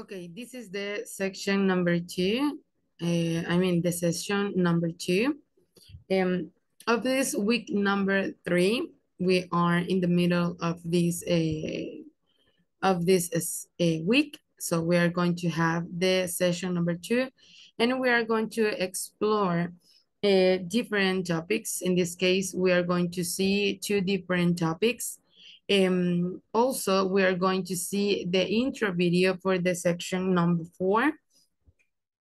Okay, this is the section number 2. The session number 2. Of this week number 3, we are in the middle of this week. So we are going to have the session number 2, and we are going to explore different topics. In this case, we are going to see 2 different topics. Also, we are going to see the intro video for the section number 4,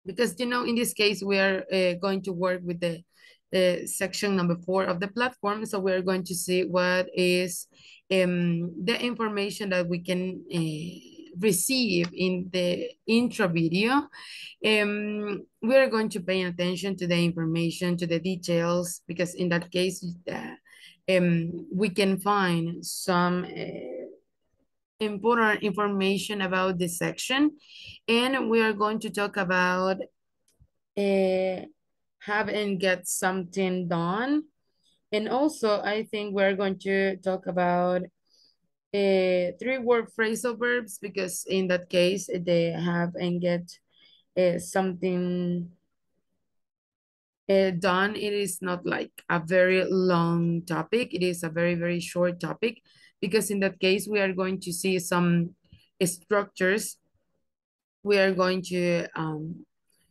because, you know, in this case, we are going to work with the section number 4 of the platform. So we are going to see what is the information that we can receive in the intro video. We are going to pay attention to the information, to the details, because in that case, we can find some important information about this section. And we are going to talk about have and get something done. And also, I think we're going to talk about 3-word phrasal verbs, because in that case, they have and get something done. It is not like a very long topic. It is a very, very short topic, because in that case, we are going to see some structures. We are going to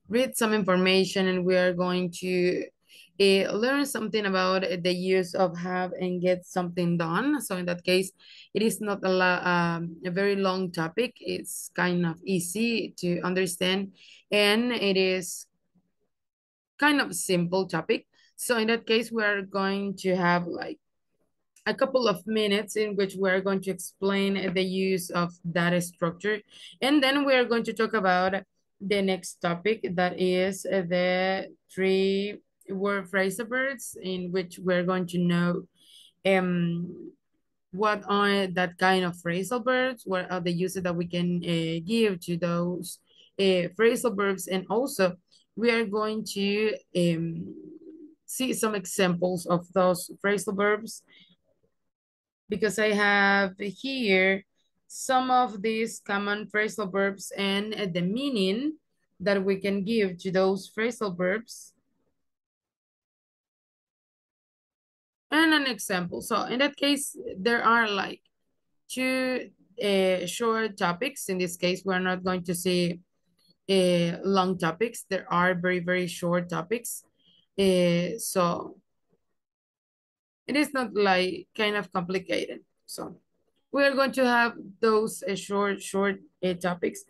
read some information, and we are going to learn something about the use of have and get something done. So in that case, it is not a very long topic. It's kind of easy to understand, and it is kind of simple topic. So in that case, we are going to have like a couple of minutes in which we are going to explain the use of that structure. And then we are going to talk about the next topic, that is the 3-word phrasal verbs, in which we're going to know what are that kind of phrasal verbs, what are the uses that we can give to those phrasal verbs. And also, we are going to see some examples of those phrasal verbs, because I have here some of these common phrasal verbs and the meaning that we can give to those phrasal verbs, and an example. So in that case, there are like 2 short topics. In this case, we're not going to see long topics. There are very, very short topics. So it is not like kind of complicated. So we are going to have those short topics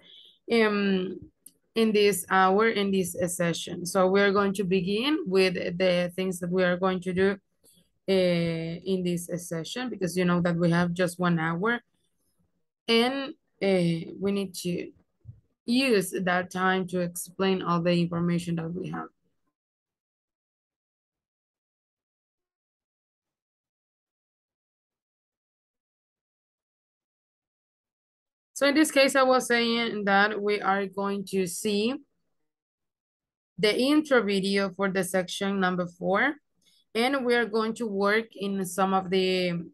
in this hour, in this session. So we are going to begin with the things that we are going to do in this session, because you know that we have just 1 hour, and we need to use that time to explain all the information that we have. So in this case, I was saying that we are going to see the intro video for the section number 4, and we are going to work in some of the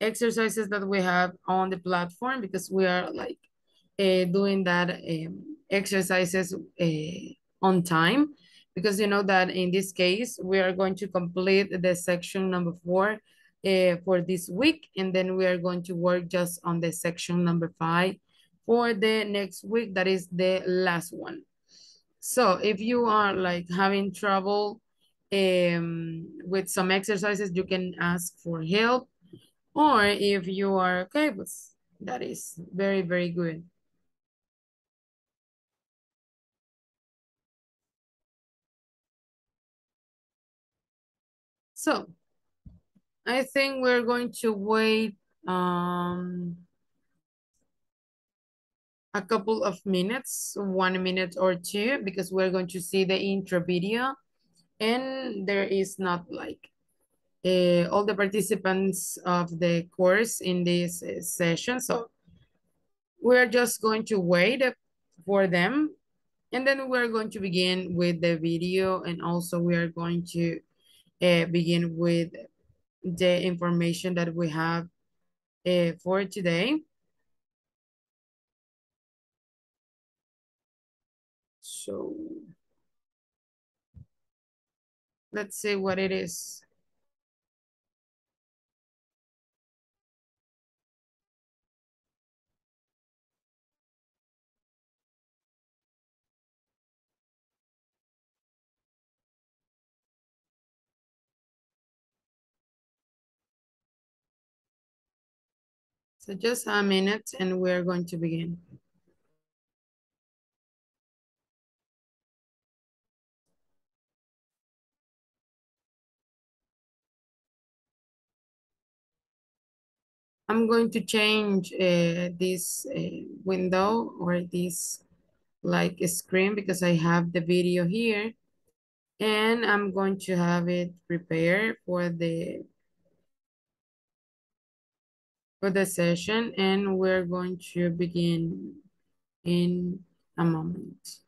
exercises that we have on the platform, because we are like doing that exercises on time, because you know that in this case, we are going to complete the section number 4 for this week, and then we are going to work just on the section number 5 for the next week, that is the last one. So if you are like having trouble with some exercises, you can ask for help, or if you are okay, but that is very, very good. So I think we're going to wait a couple of minutes, 1 minute or 2, because we're going to see the intro video, and there is not like all the participants of the course in this session. So we're just going to wait for them, and then we're going to begin with the video, and also we are going to begin with the information that we have for today. show. Let's see what it is. So just a minute and we're going to begin. I'm going to change this window or this like screen because I have the video here, and I'm going to have it prepared for the session, and we're going to begin in a moment.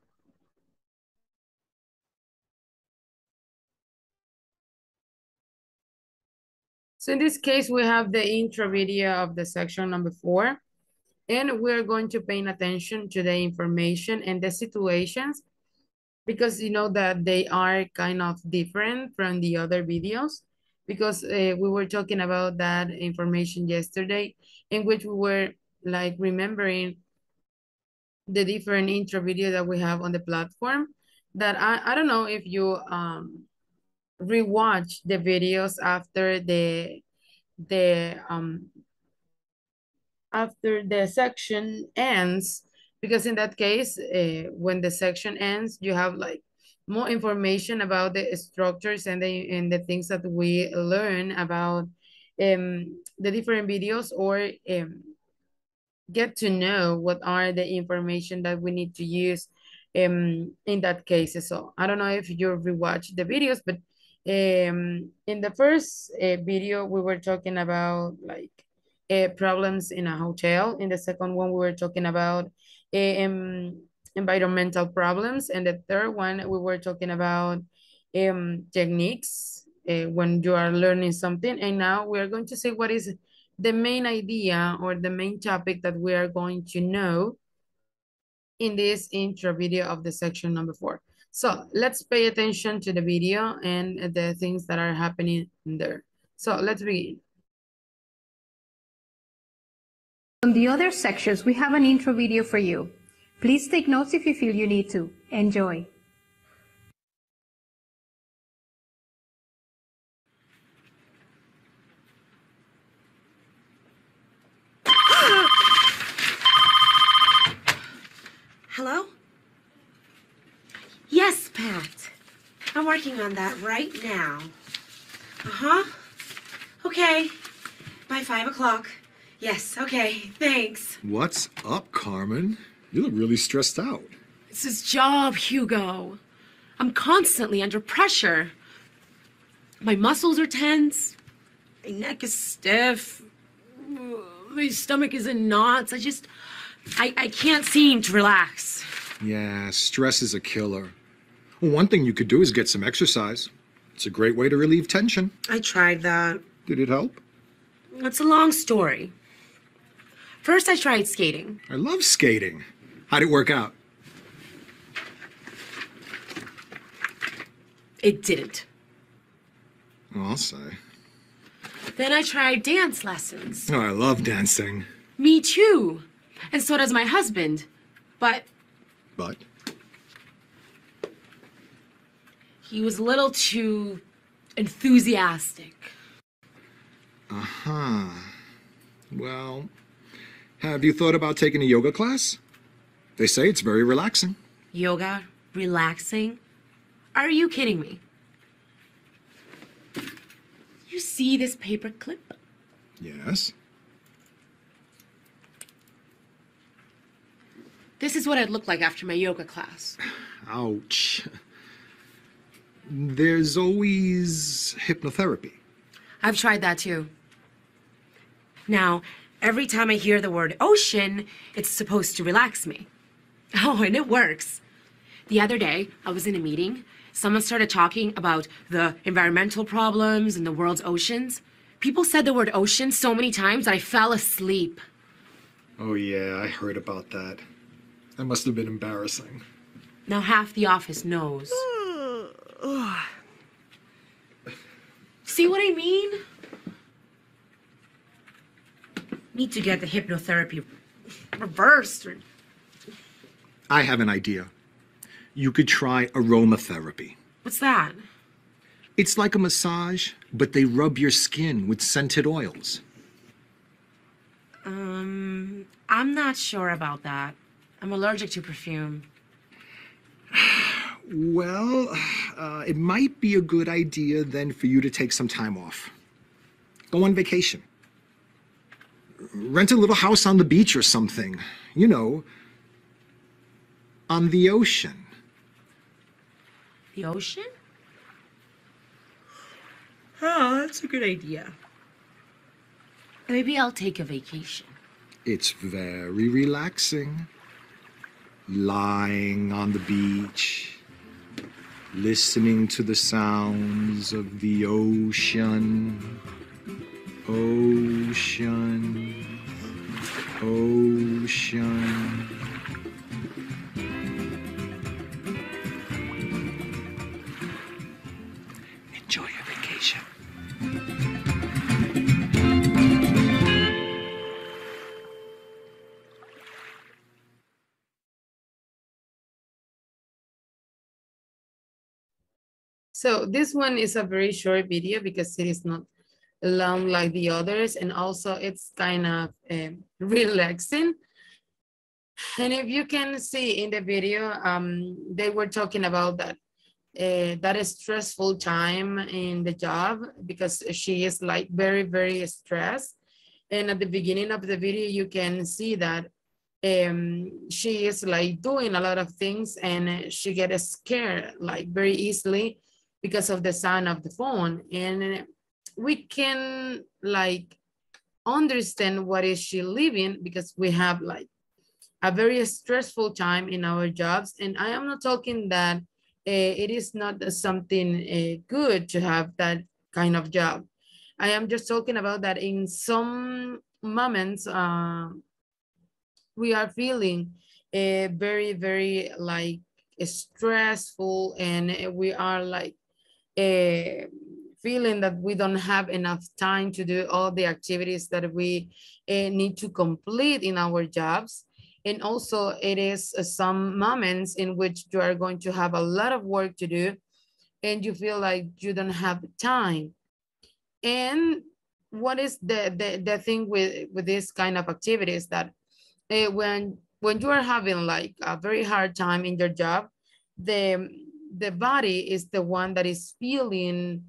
So in this case, we have the intro video of the section number 4, and we're going to pay attention to the information and the situations, because you know that they are kind of different from the other videos. Because we were talking about that information yesterday, in which we were like remembering the different intro video that we have on the platform, that I don't know if you rewatch the videos after the section ends, because in that case, when the section ends, you have like more information about the structures and the things that we learn about the different videos, or get to know what are the information that we need to use in that case. So I don't know if you rewatch the videos, but in the first video, we were talking about like problems in a hotel. In the second one, we were talking about environmental problems, and the third one we were talking about techniques when you are learning something. And now we are going to see what is the main idea or the main topic that we are going to know in this intro video of the section number 4. So let's pay attention to the video and the things that are happening there. So let's begin. On the other sections, we have an intro video for you. Please take notes if you feel you need to. Enjoy. Hello? Yes, Pat. I'm working on that right now. Uh-huh. Okay. By 5 o'clock. Yes, okay. Thanks. What's up, Carmen? You look really stressed out. It's his job, Hugo. I'm constantly under pressure. My muscles are tense. My neck is stiff. My stomach is in knots. I can't seem to relax. Yeah, stress is a killer. Well, one thing you could do is get some exercise. It's a great way to relieve tension. I tried that. Did it help? It's a long story. First, I tried skating. I love skating. How'd it work out? It didn't. Well, I'll say. Then I tried dance lessons. Oh, I love dancing. Me too. And so does my husband. But? He was a little too enthusiastic. Uh-huh. Well, have you thought about taking a yoga class? They say it's very relaxing. Yoga? Relaxing? Are you kidding me? You see this paper clip? Yes. This is what I'd look like after my yoga class. Ouch. There's always hypnotherapy. I've tried that too. Now, every time I hear the word ocean, it's supposed to relax me. Oh, and it works. The other day, I was in a meeting. Someone started talking about the environmental problems and the world's oceans. People said the word ocean so many times that I fell asleep. Oh yeah, I heard about that. That must have been embarrassing. Now half the office knows. See what I mean? Need to get the hypnotherapy reversed. I have an idea. You could try aromatherapy. What's that? It's like a massage, but they rub your skin with scented oils. I'm not sure about that. I'm allergic to perfume. Well, it might be a good idea then for you to take some time off. Go on vacation. Rent a little house on the beach or something. You know, on the ocean. The ocean? Oh, that's a good idea. Maybe I'll take a vacation. It's very relaxing. Lying on the beach, listening to the sounds of the ocean. Ocean. Ocean. Enjoy your vacation. So this one is a very short video because it is not long like the others, and also it's kind of relaxing. And if you can see in the video, they were talking about that that stressful time in the job, because she is like very, very stressed. And at the beginning of the video, you can see that she is like doing a lot of things, and she gets scared like very easily because of the sound of the phone. And we can like understand what is she living, because we have like a very stressful time in our jobs. And I am not talking that it is not something good to have that kind of job. I am just talking about that in some moments, we are feeling very, very like stressful, and we are like feeling that we don't have enough time to do all the activities that we need to complete in our jobs. And also it is some moments in which you are going to have a lot of work to do and you feel like you don't have time. And what is the thing with this kind of activities, that when you are having like a very hard time in your job, the body is the one that is feeling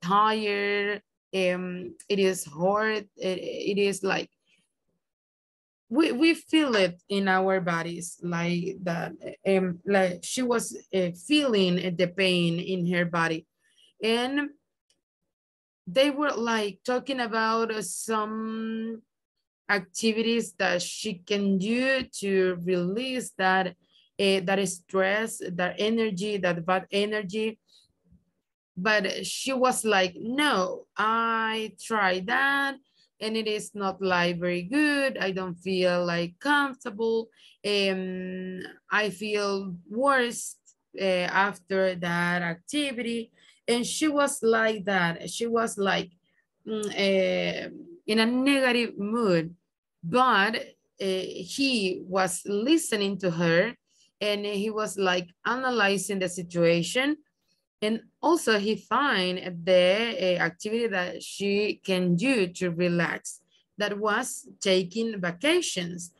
tired, it is hard, it is like, we feel it in our bodies like that, like she was feeling the pain in her body. And they were like talking about some activities that she can do to release that stress, that energy, that bad energy. But she was like, no, I tried that and it is not like very good. I don't feel like comfortable. I feel worse after that activity. And she was like that. She was like in a negative mood, but he was listening to her and he was like analyzing the situation. And also he find the activity that she can do to relax, that was taking vacations.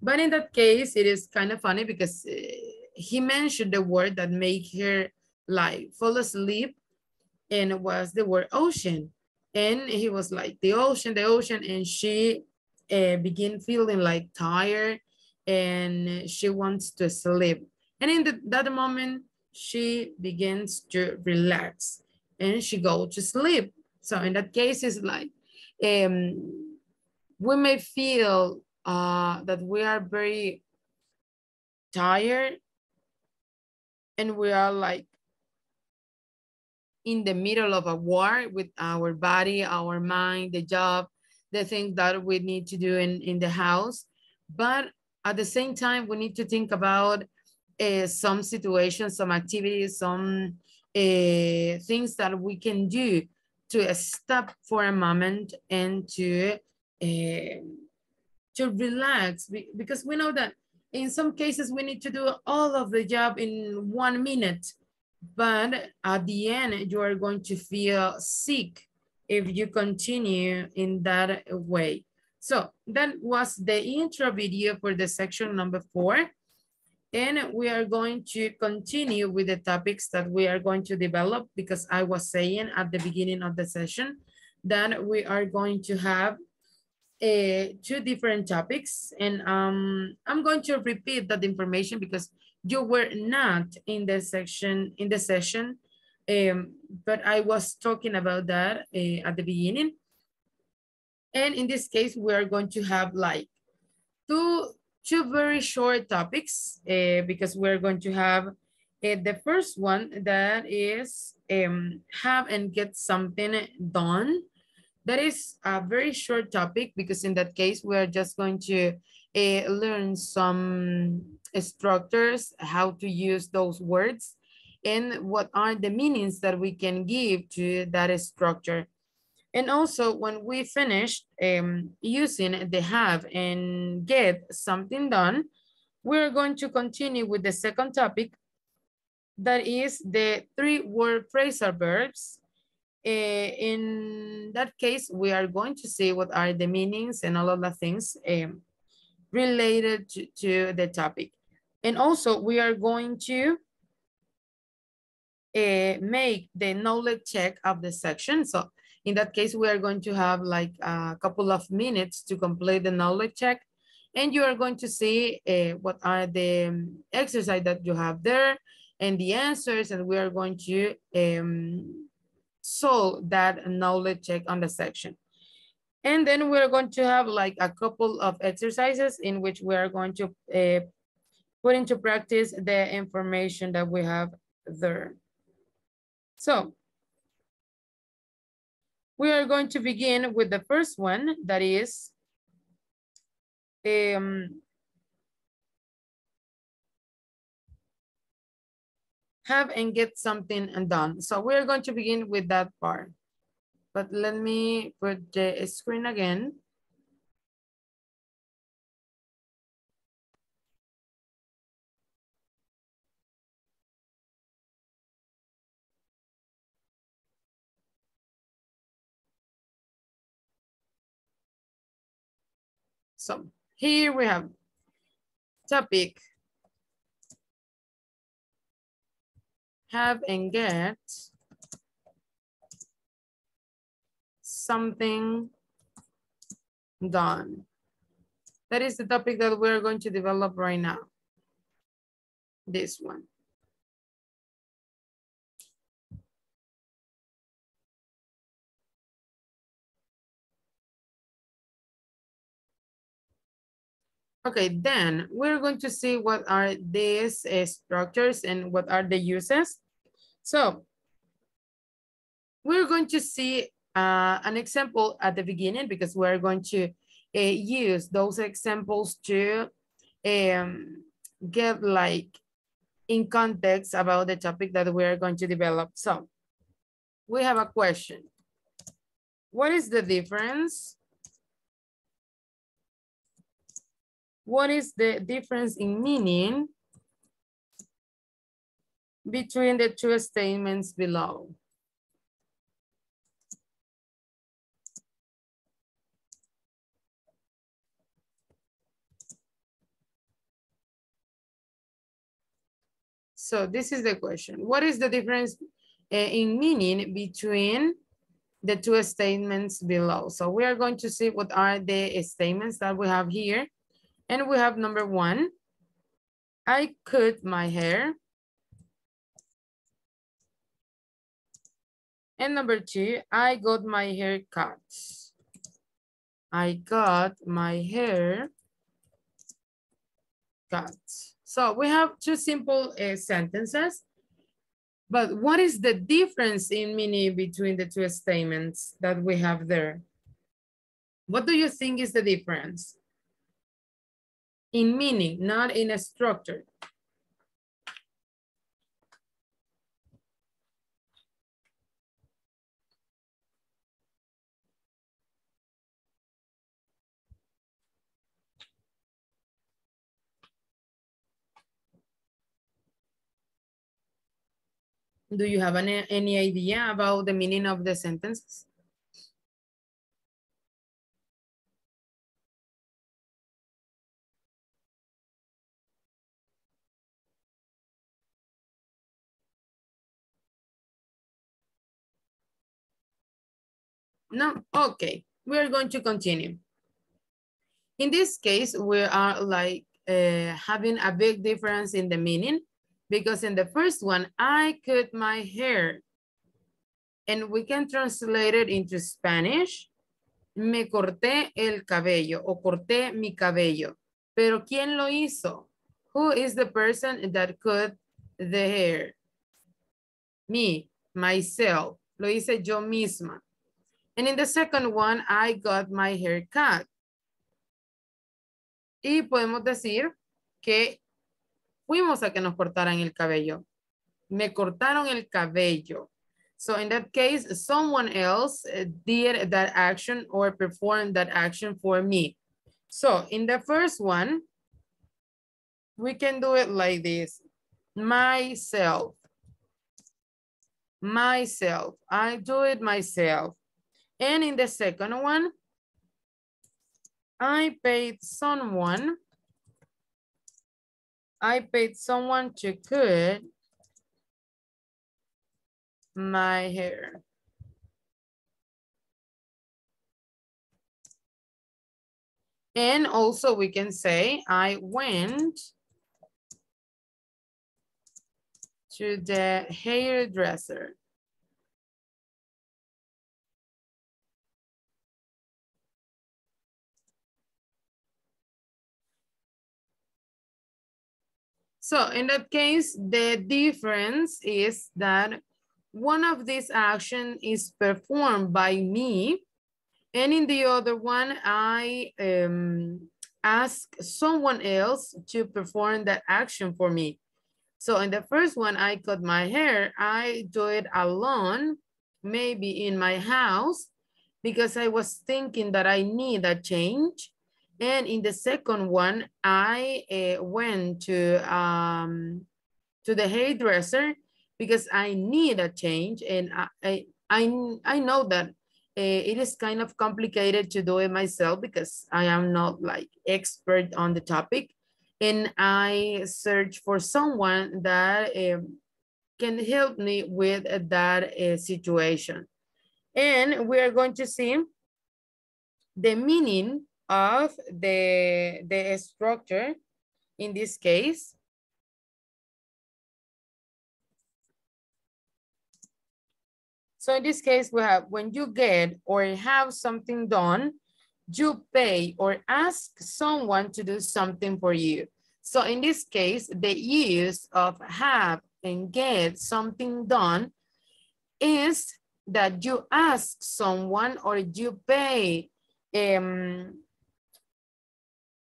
But in that case, it is kind of funny because he mentioned the word that made her like fall asleep, and it was the word ocean. And he was like, the ocean, and she began feeling like tired and she wants to sleep. And in that moment, she begins to relax and she goes to sleep. So in that case, it's like, we may feel that we are very tired and we are like in the middle of a war with our body, our mind, the job, the things that we need to do in the house. But at the same time, we need to think about some situations, some activities, some things that we can do to stop for a moment and to relax, because we know that in some cases we need to do all of the job in 1 minute, but at the end you are going to feel sick if you continue in that way. So that was the intro video for the section number 4. And we are going to continue with the topics that we are going to develop, because I was saying at the beginning of the session that we are going to have two different topics. And I'm going to repeat that information because you were not in the section, in the session, but I was talking about that at the beginning. And in this case, we are going to have like two very short topics, because we're going to have the first one that is have and get something done. That is a very short topic because in that case, we're just going to learn some structures, how to use those words, and what are the meanings that we can give to that structure. And also when we finished using the have and get something done, we're going to continue with the second topic, that is the 3-word phrasal verbs. In that case, we are going to see what are the meanings and all of the things related to the topic. And also we are going to make the knowledge check of the section. So in that case, we are going to have like a couple of minutes to complete the knowledge check. And you are going to see what are the exercises that you have there and the answers. And we are going to solve that knowledge check on the section. And then we're going to have like a couple of exercises in which we are going to put into practice the information that we have there. So we are going to begin with the first one, that is have and get something done. So we are going to begin with that part. But let me put the screen again. So here we have topic, have and get something done. That is the topic that we're going to develop right now, this one. Okay, then we're going to see what are these structures and what are the uses. So we're going to see an example at the beginning, because we're going to use those examples to get like in context about the topic that we're going to develop. So we have a question. What is the difference? What is the difference in meaning between the two statements below? So this is the question. What is the difference in meaning between the two statements below? So we are going to see what are the statements that we have here. And we have number one, I cut my hair. And number two, I got my hair cut. I got my hair cut. So we have two simple sentences, but what is the difference in meaning between the two statements that we have there? What do you think is the difference? In meaning, not in a structure. Do you have any idea about the meaning of the sentences? No? Okay, we're going to continue. In this case, we are like having a big difference in the meaning, because in the first one, I cut my hair, and we can translate it into Spanish, me corté el cabello, o corté mi cabello. Pero ¿quién lo hizo? Who is the person that cut the hair? Me, myself, lo hice yo misma. And in the second one, I got my hair cut. Y podemos decir que fuimos a que nos cortaran el cabello. Me cortaron el cabello. So in that case, someone else did that action or performed that action for me. So in the first one, we can do it like this. Myself. Myself. I do it myself. And in the second one, I paid someone to cut my hair. And also we can say, I went to the hairdresser. So in that case, the difference is that one of these actions is performed by me, and in the other one, I ask someone else to perform that action for me. So in the first one, I cut my hair. I do it alone, maybe in my house, because I was thinking that I need a change. And in the second one, I went to the hairdresser because I need a change, and I know that it is kind of complicated to do it myself because I am not like expert on the topic, and I search for someone that can help me with that situation. And we are going to see the meaning of the structure in this case. So in this case, we have when you get or have something done, you pay or ask someone to do something for you. So in this case, the use of have and get something done is that you ask someone or you pay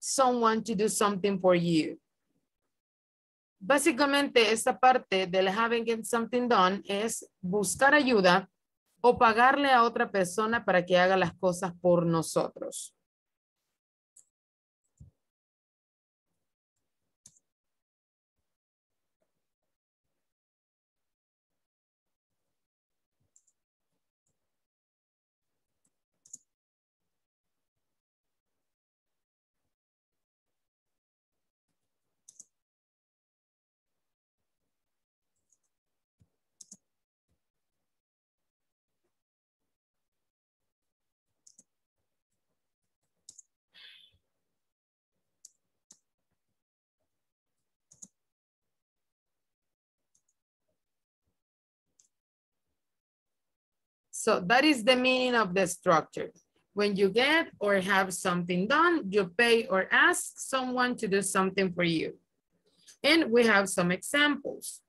someone to do something for you. Básicamente, esta parte del having get something done es buscar ayuda o pagarle a otra persona para que haga las cosas por nosotros. So that is the meaning of the structure. When you get or have something done, you pay or ask someone to do something for you. And we have some examples.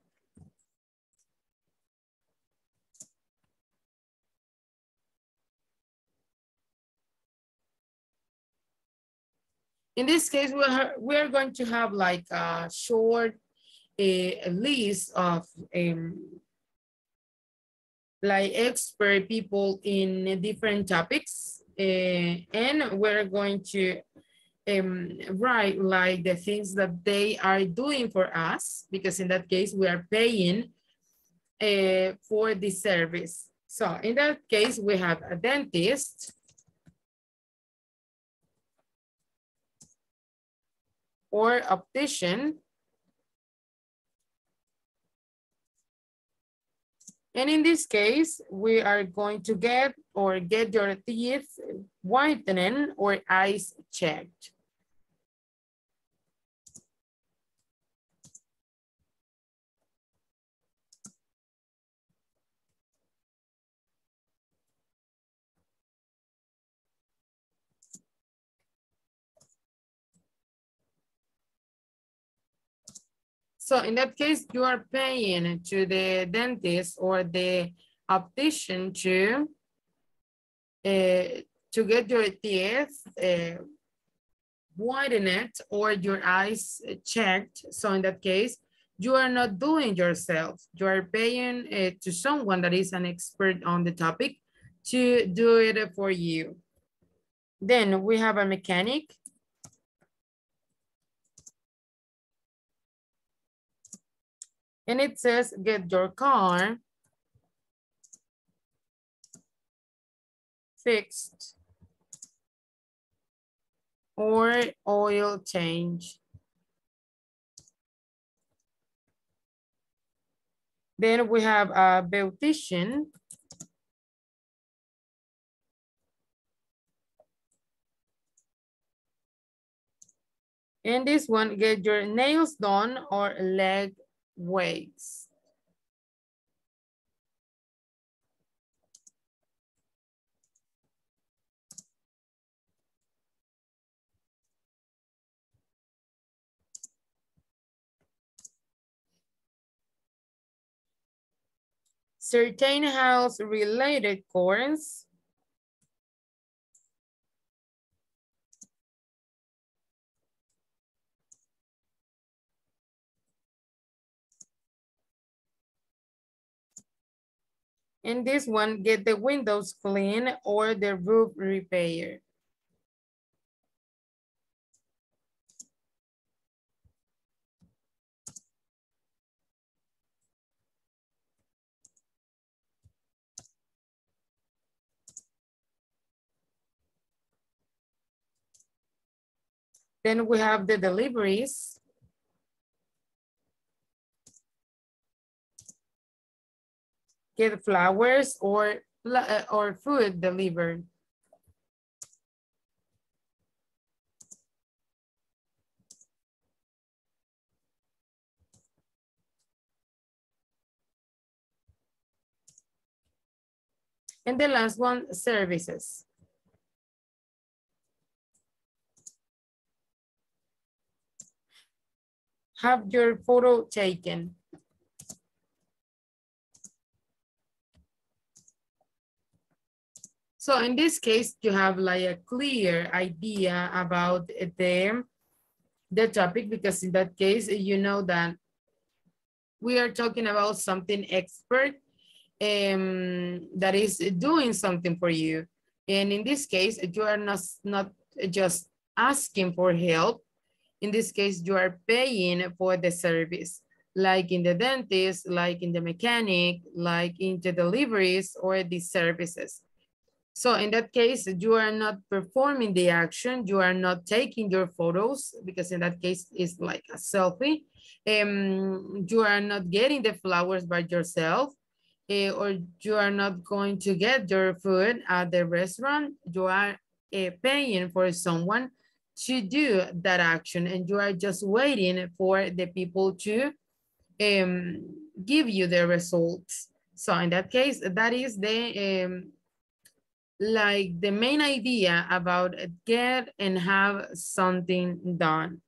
In this case, we're going to have like a short list of like expert people in different topics, and we're going to write like the things that they are doing for us, because in that case we are paying for the service. So in that case, we have a dentist or optician. And in this case, we are going to get your teeth whitening or eyes checked. So in that case, you are paying to the dentist or the optician to get your teeth whitened or your eyes checked. So in that case, you are not doing yourself. You are paying to someone that is an expert on the topic to do it for you. Then we have a mechanic. And it says, get your car fixed or oil change. Then we have a beautician. And this one, get your nails done or leg waves. Certain house related course. In this one, get the windows clean or the roof repair. Then we have the deliveries. Get flowers or food delivered. And the last one, services. Have your photo taken. So in this case, you have like a clear idea about the topic, because in that case, you know that we are talking about something expert that is doing something for you. And in this case, you are not just asking for help. In this case, you are paying for the service, like in the dentist, like in the mechanic, like in the deliveries or the services. So in that case, you are not performing the action, you are not taking your photos, because in that case, it's like a selfie. You are not getting the flowers by yourself, or you are not going to get your food at the restaurant. You are paying for someone to do that action, and you are just waiting for the people to give you the results. So in that case, that is the... like the main idea about get and have something done.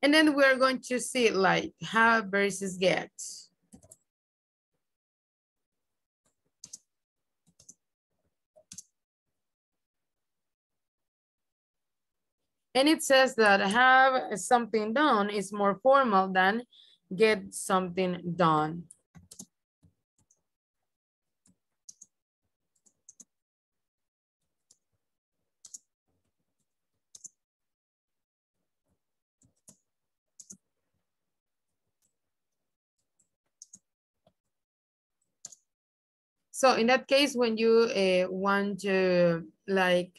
And then we're going to see like have versus get. And it says that have something done is more formal than get something done. So in that case, when you want to like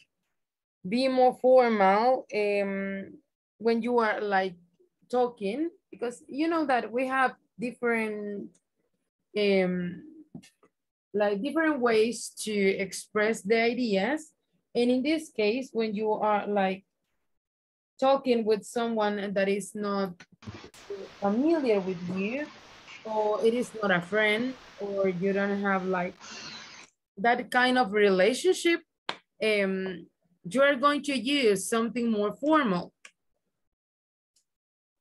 be more formal, when you are like talking, because you know that we have different like different ways to express the ideas. And in this case, when you are like talking with someone that is not familiar with you, or it is not a friend, or you don't have like that kind of relationship, you are going to use something more formal.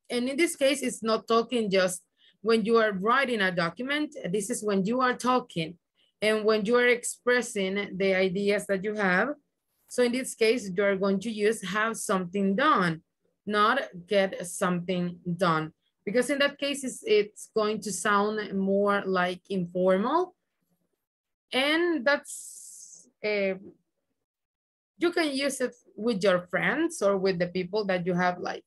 And in this case, it's not talking just when you are writing a document. This is when you are talking and when you are expressing the ideas that you have. So in this case, you are going to use have something done, not get something done. Because in that case, it's going to sound more like informal. And that's, you can use it with your friends or with the people that you have like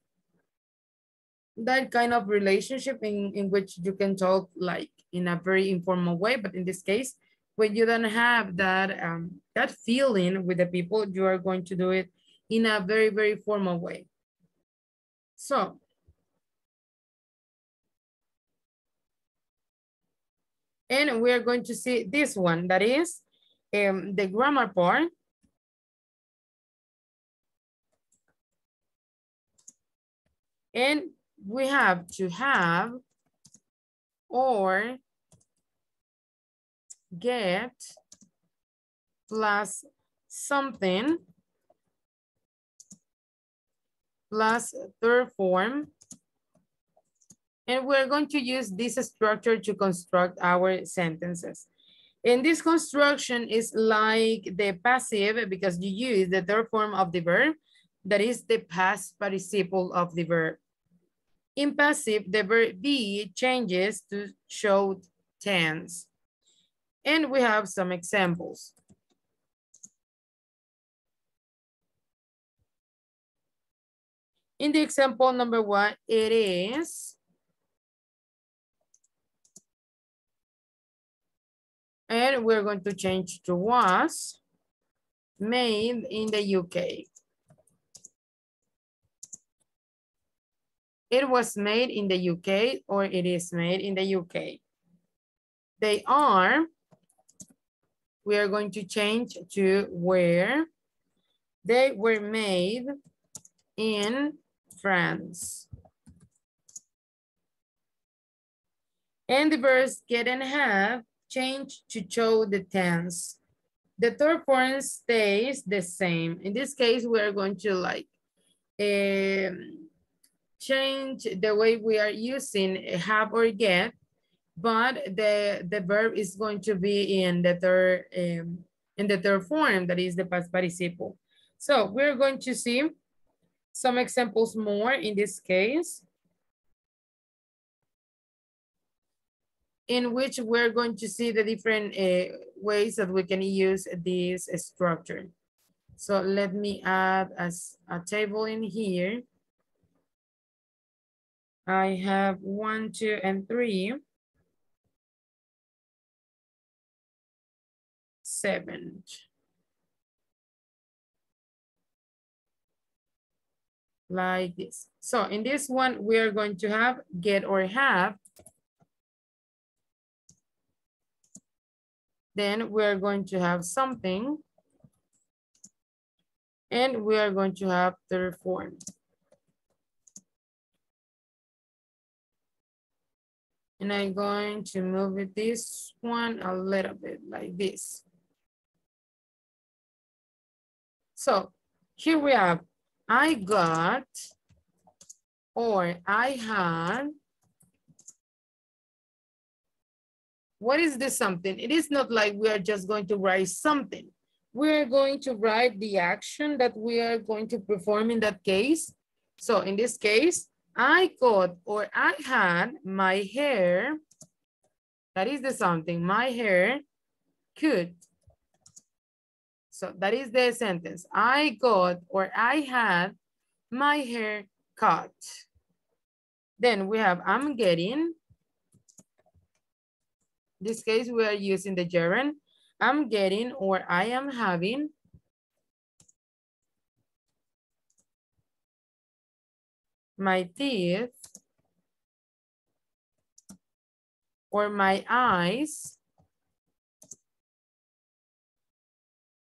that kind of relationship in which you can talk like in a very informal way. But in this case, when you don't have that, that feeling with the people, you are going to do it in a very, very formal way. So, and we are going to see this one, that is the grammar part. And we have to have, or, get, plus something, plus third form. And we're going to use this structure to construct our sentences. And this construction is like the passive, because you use the third form of the verb, that is the past participle of the verb. In passive, the verb be changes to show tense. And we have some examples. In the example number one, it is, and we're going to change to was made in the UK. It was made in the UK, or it is made in the UK. They are, we are going to change to where. They were made in France. And the verbs get and have change to show the tense. The third form stays the same. In this case, we are going to like change the way we are using have or get, but the verb is going to be in the third form, that is the past participle. So we're going to see some examples more in this case, in which we're going to see the different ways that we can use this structure. So let me add as a table in here. I have 1, 2, and 3. 7. Like this. So in this one, we are going to have get or have. Then we are going to have something. And we are going to have third form. And I'm going to move it this one a little bit like this. So here we have, I got, or I had. What is this something? It is not like we are just going to write something. We are going to write the action that we are going to perform in that case. So in this case, I got or I had my hair, that is the something, my hair cut. So that is the sentence. I got or I had my hair cut. Then we have I'm getting. In this case, we are using the gerund. I'm getting or I am having my teeth or my eyes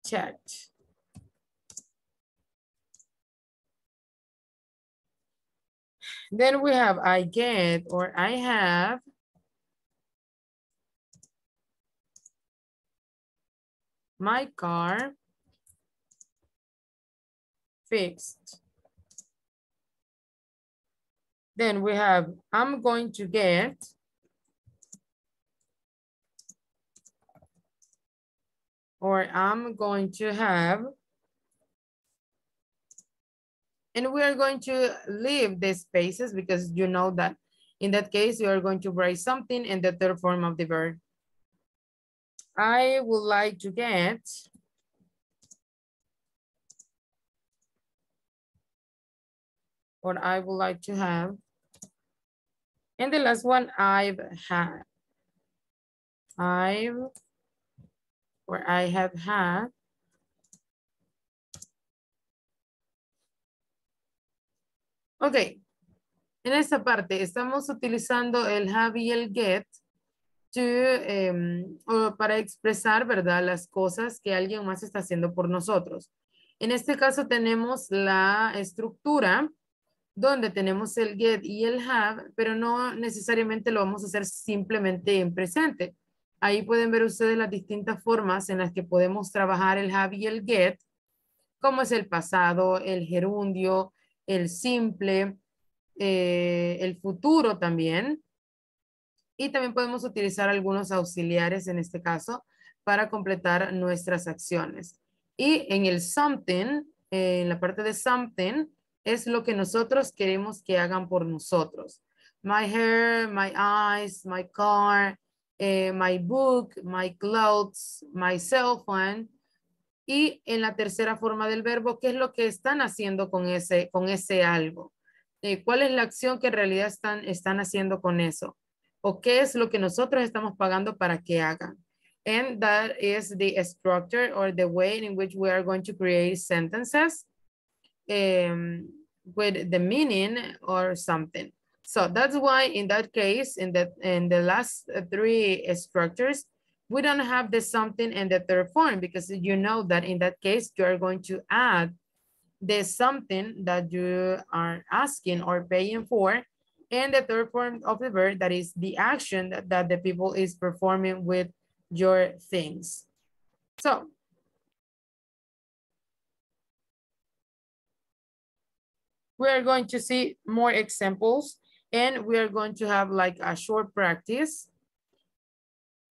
checked. Then we have I get or I have my car fixed. Then we have I'm going to get or I'm going to have, and we are going to leave the spaces because you know that in that case you are going to write something in the third form of the verb. I would like to get or I would like to have, and the last one I've had. I've or I have had . Ok, en esta parte estamos utilizando el have y el get to, para expresar, ¿verdad?, las cosas que alguien más está haciendo por nosotros. En este caso tenemos la estructura donde tenemos el get y el have, pero no necesariamente lo vamos a hacer simplemente en presente. Ahí pueden ver ustedes las distintas formas en las que podemos trabajar el have y el get, como es el pasado, el gerundio, el simple, el futuro también. Y también podemos utilizar algunos auxiliares en este caso para completar nuestras acciones. Y en el something, en la parte de something, es lo que nosotros queremos que hagan por nosotros. My hair, my eyes, my car, my book, my clothes, my cell phone. Y en la tercera forma del verbo, ¿qué es lo que están haciendo con ese algo? ¿Cuál es la acción que en realidad están haciendo con eso? ¿O qué es lo que nosotros estamos pagando para que hagan? And that is the structure or the way in which we are going to create sentences with the meaning or something. So that's why in that case, in the last three structures, we don't have the something in the third form because you know that in that case, you are going to add the something that you are asking or paying for in the third form of the verb, that is the action that the people is performing with your things. So, we are going to see more examples and we are going to have like a short practice.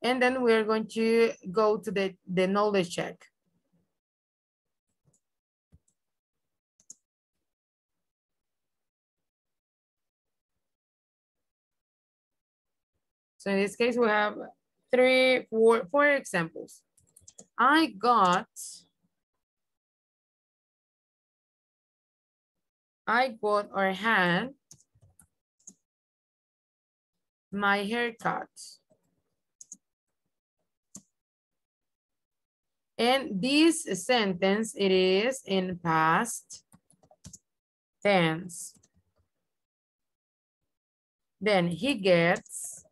And then we're going to go to the knowledge check. So in this case, we have four examples. I got, or had my haircut. And this sentence, it is in past tense. Then he gets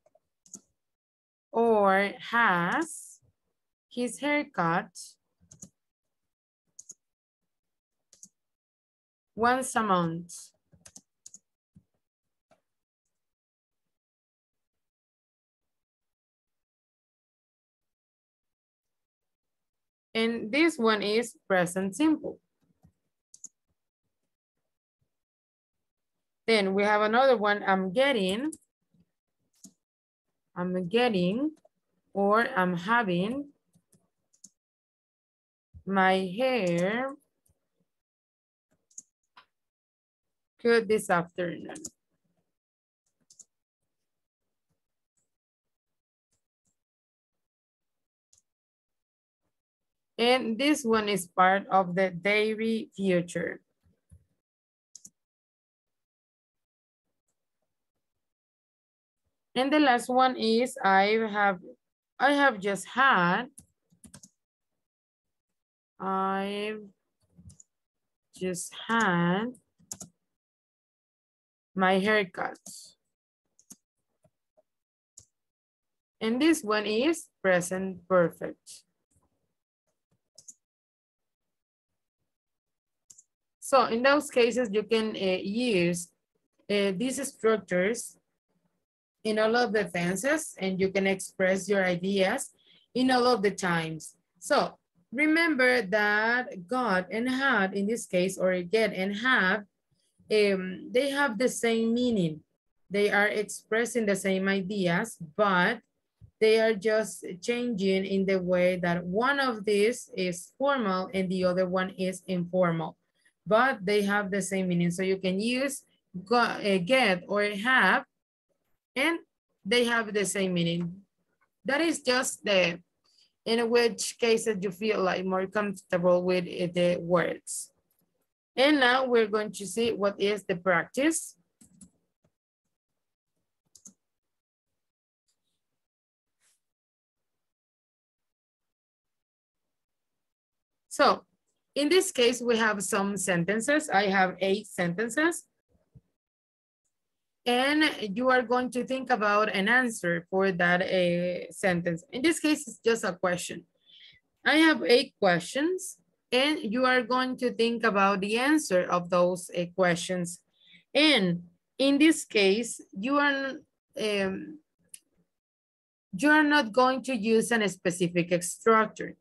or has his haircut once a month. And this one is present simple. Then we have another one, I'm getting, or I'm having my hair cut this afternoon. And this one is part of the daily future. And the last one is I have just had I've just had my haircut. And this one is present perfect. So in those cases, you can use these structures in all of the tenses, and you can express your ideas in all of the times. So remember that got and had in this case, or get and have, they have the same meaning. They are expressing the same ideas, but they are just changing in the way that one of these is formal and the other one is informal, but they have the same meaning. So you can use get or have, and they have the same meaning. That is just the, in which cases you feel like more comfortable with the words. And now we're going to see what is the practice. So in this case, we have some sentences. I have 8 sentences. And you are going to think about an answer for that sentence. In this case, it's just a question. I have 8 questions, and you are going to think about the answer of those questions. And in this case, you are not going to use a specific structure.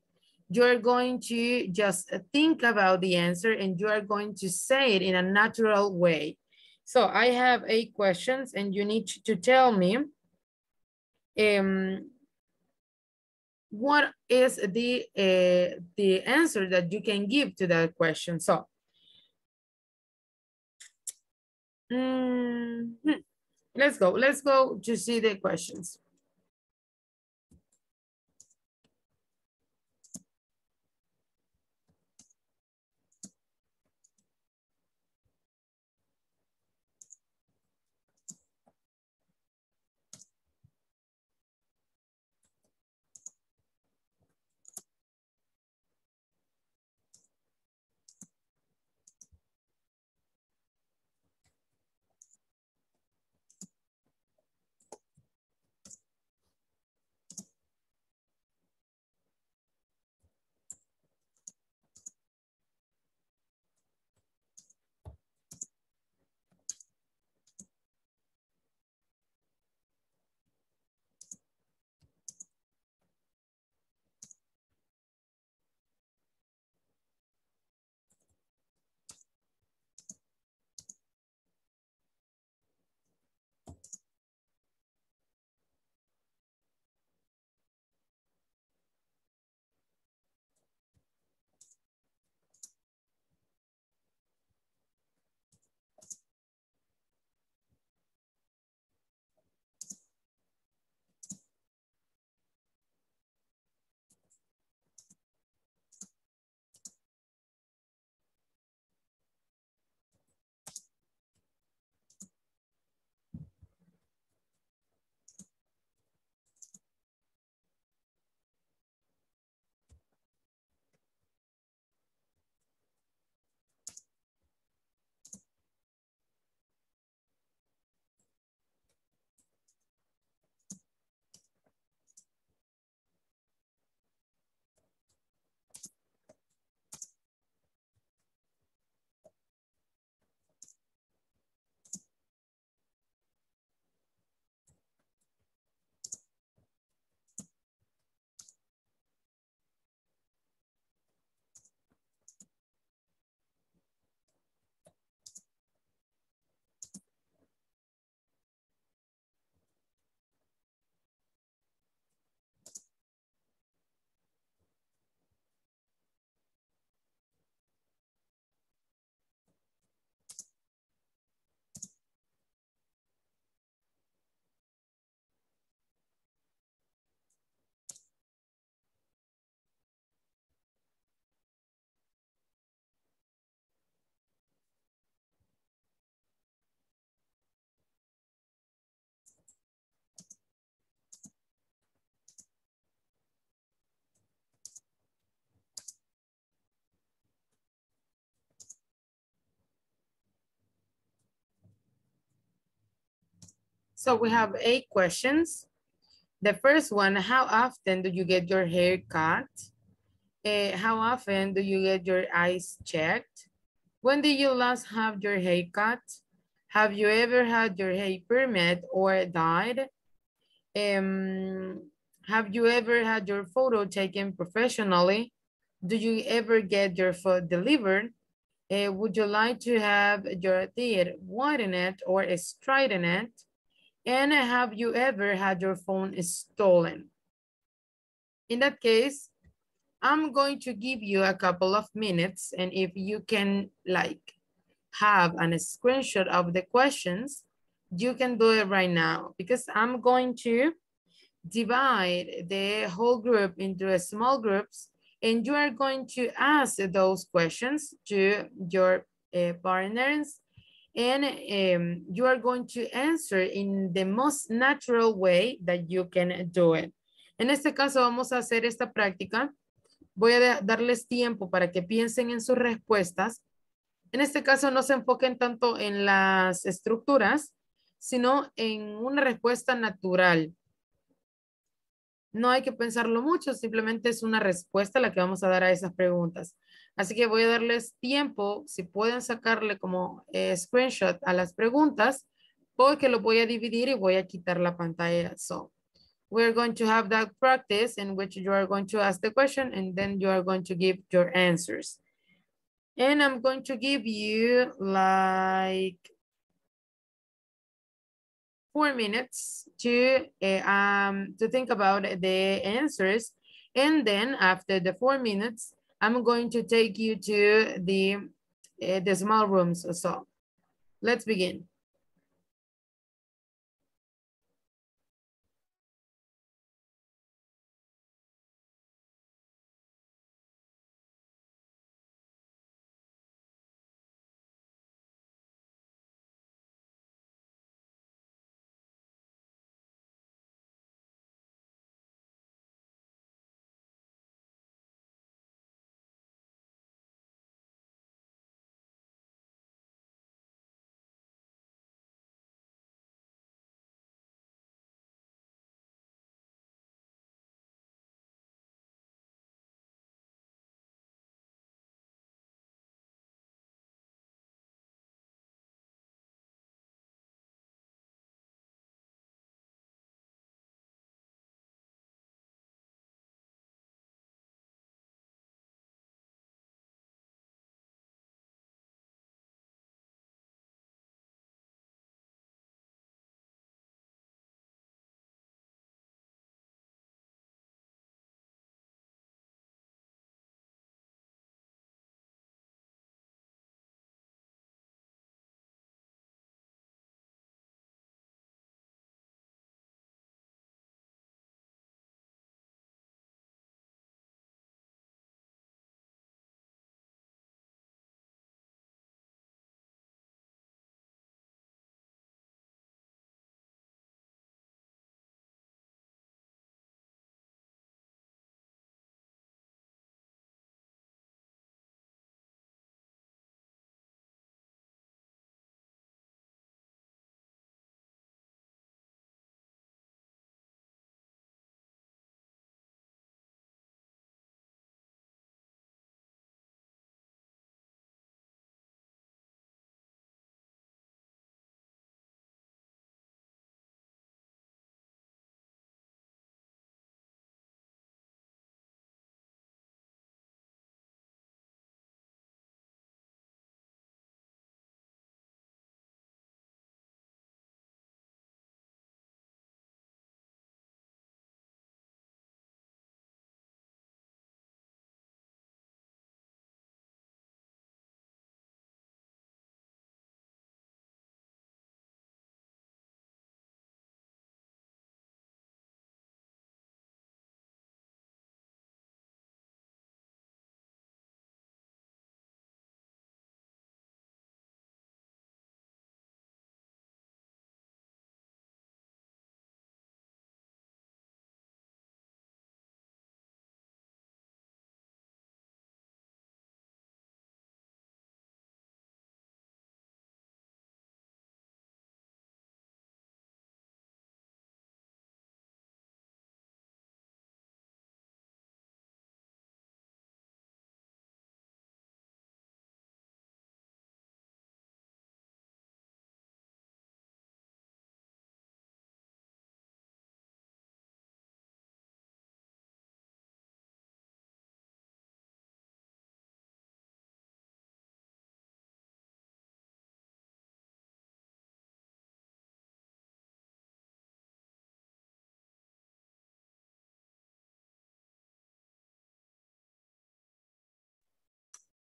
You are going to just think about the answer, and you are going to say it in a natural way. So I have 8 questions, and you need to tell me what is the answer that you can give to that question. So let's go to see the questions. So we have 8 questions. The first one, how often do you get your hair cut? How often do you get your eyes checked? When did you last have your hair cut? Have you ever had your hair permed or dyed? Have you ever had your photo taken professionally? Do you ever get your food delivered? Would you like to have your teeth whitened or straightened? And have you ever had your phone stolen? In that case, I'm going to give you a couple of minutes, and if you can like have a screenshot of the questions, you can do it right now, because I'm going to divide the whole group into small groups, and you are going to ask those questions to your partners, and you are going to answer in the most natural way that you can do it. En este caso vamos a hacer esta práctica. Voy a darles tiempo para que piensen en sus respuestas. En este caso no se enfoquen tanto en las estructuras, sino en una respuesta natural. No hay que pensarlo mucho, simplemente es una respuesta la que vamos a dar a esas preguntas. Así que voy a darles tiempo, si pueden sacarle como screenshot a las preguntas, porque lo voy a dividir y voy a quitar la pantalla. So, we're going to have that practice in which you are going to ask the question and then you are going to give your answers. And I'm going to give you like 4 minutes to think about the answers. And then after the 4 minutes, I'm going to take you to the small rooms. So let's begin.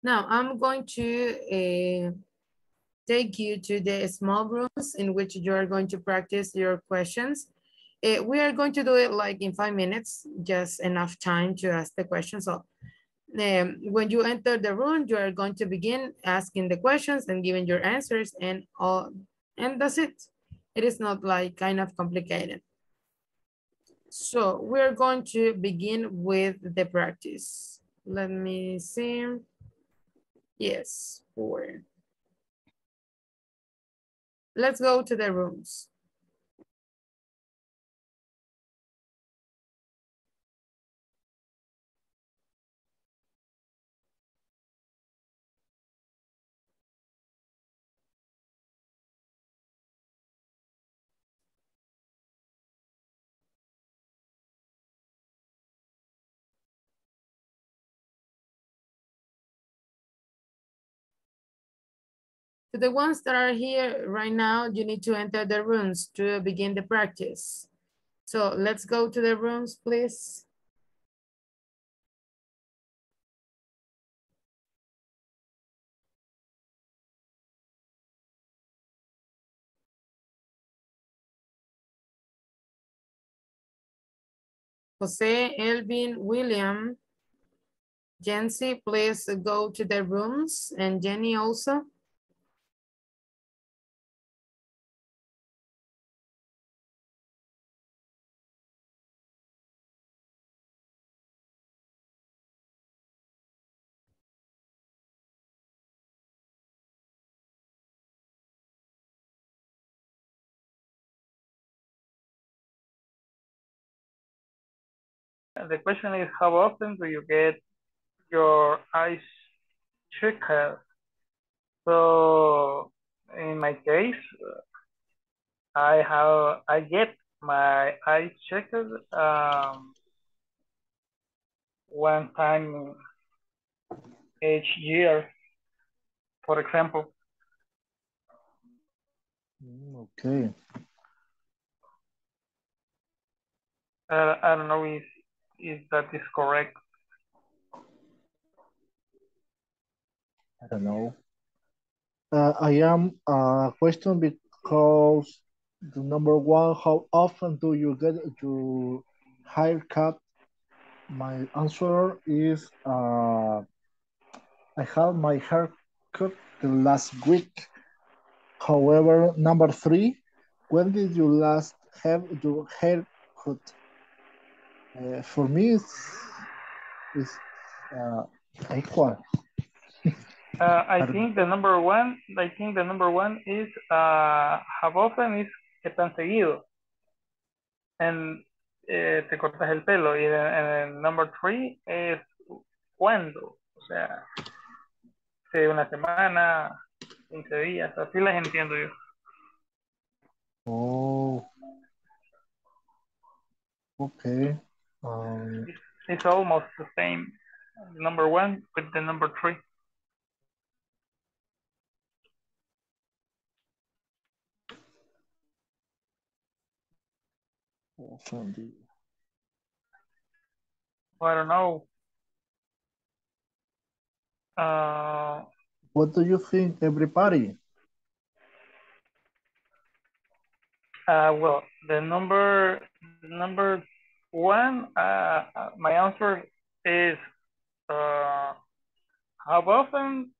Now I'm going to take you to the small groups in which you are going to practice your questions. We are going to do it like in 5 minutes, just enough time to ask the question. So when you enter the room, you are going to begin asking the questions and giving your answers and all, and that's it. It is not like kind of complicated. So we're going to begin with the practice. Let me see. Yes, 4. Let's go to the rooms. To the ones that are here right now, you need to enter the rooms to begin the practice. So let's go to the rooms, please. Jose, Elvin, William, Jency, please go to the rooms, and Jenny also. The question is, how often do you get your eyes checked? So in my case, I get my eyes checked one time each year, for example. Okay. I don't know if that is correct. I don't know. I am a question because the number 1, how often do you get your haircut? My answer is I had my haircut the last week. However, number 3, when did you last have your haircut? For me, it's equal. I think the number one is how often is que tan seguido, and te cortas el pelo. Y and number 3 es cuando, o sea, una semana, 15 días, así las entiendo yo. Oh, okay. It's almost the same, number 1 with the number 3. I don't know. What do you think, everybody? Well, the number 1, my answer is how often,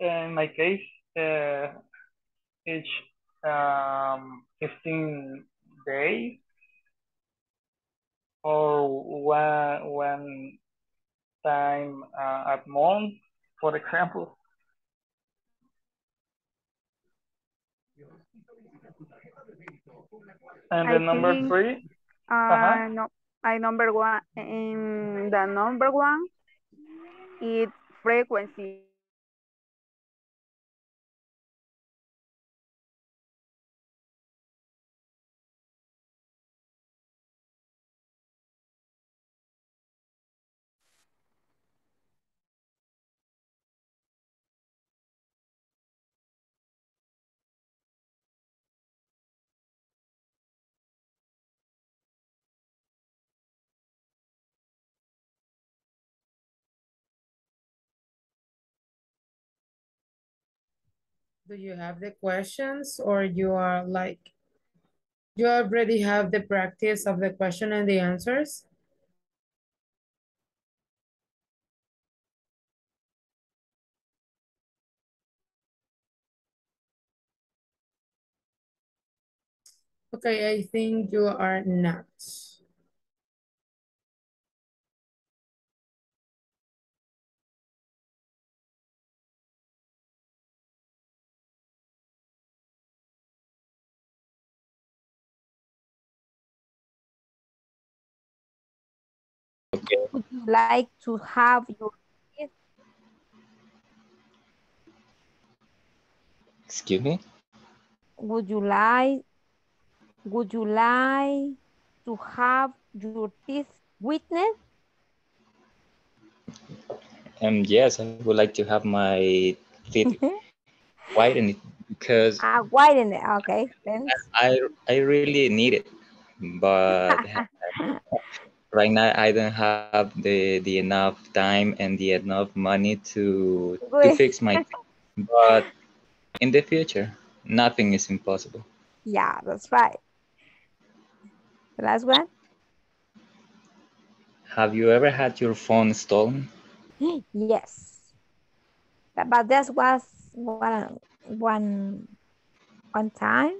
in my case, each 15 days or one time at month, for example. And the number 3? No, number 1. And the number 1 is frequency. Do you have the questions, or you are like, you already have the practice of the question and the answers? Okay, I think you are not. Would you like to have your kids? Excuse me? Would you like to have your teeth whitened? Yes, I would like to have my teeth whitened because whitened. Okay. Thanks. I really need it, but right now I don't have the enough time and the enough money to fix my teeth. But in the future, nothing is impossible. Yeah, that's right. The last one. Have you ever had your phone stolen? Yes, but that was one time.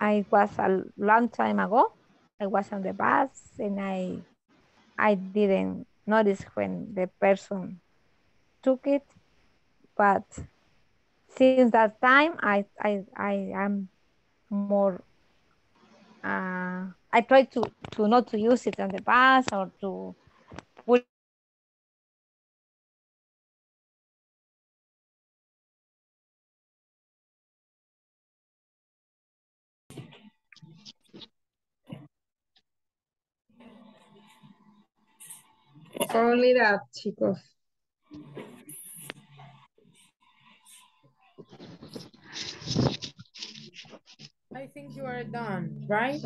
It was a long time ago. I was on the bus and I didn't notice when the person took it. But since that time, I am more. I try to not to use it on the bus or to put. Only that, chicos. I think you are done, right?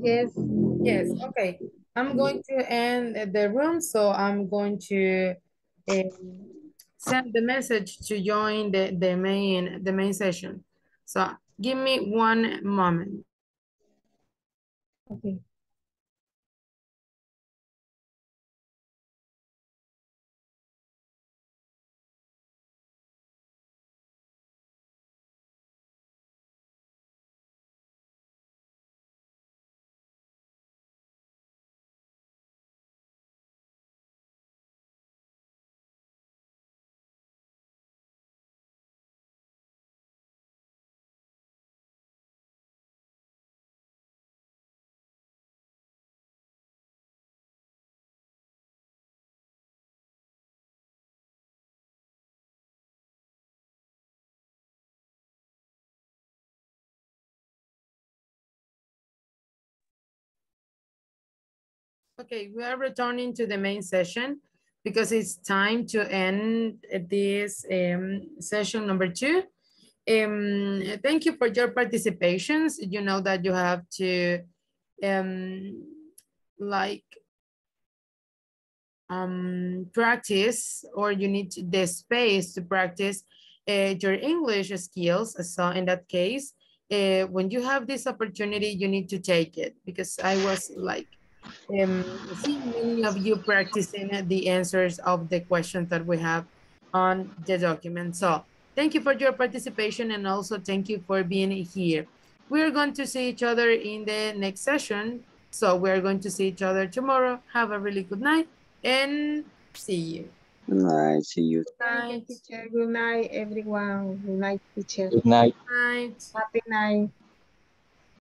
Yes. Yes. Okay. I'm going to end the room, so I'm going to send the message to join the main session. So give me one moment. Okay. Okay, we are returning to the main session because it's time to end this session number 2. Thank you for your participations. You know that you have to practice, or you need the space to practice your English skills. So in that case, when you have this opportunity, you need to take it, because I was like, see many of you practicing the answers of the questions that we have on the document. So thank you for your participation, and also thank you for being here. We're going to see each other in the next session. So we're going to see each other tomorrow. Have a really good night and see you. Good night, see you. Good night, teacher. Good night, everyone. Good night, teacher. Good night. Good night. Happy night.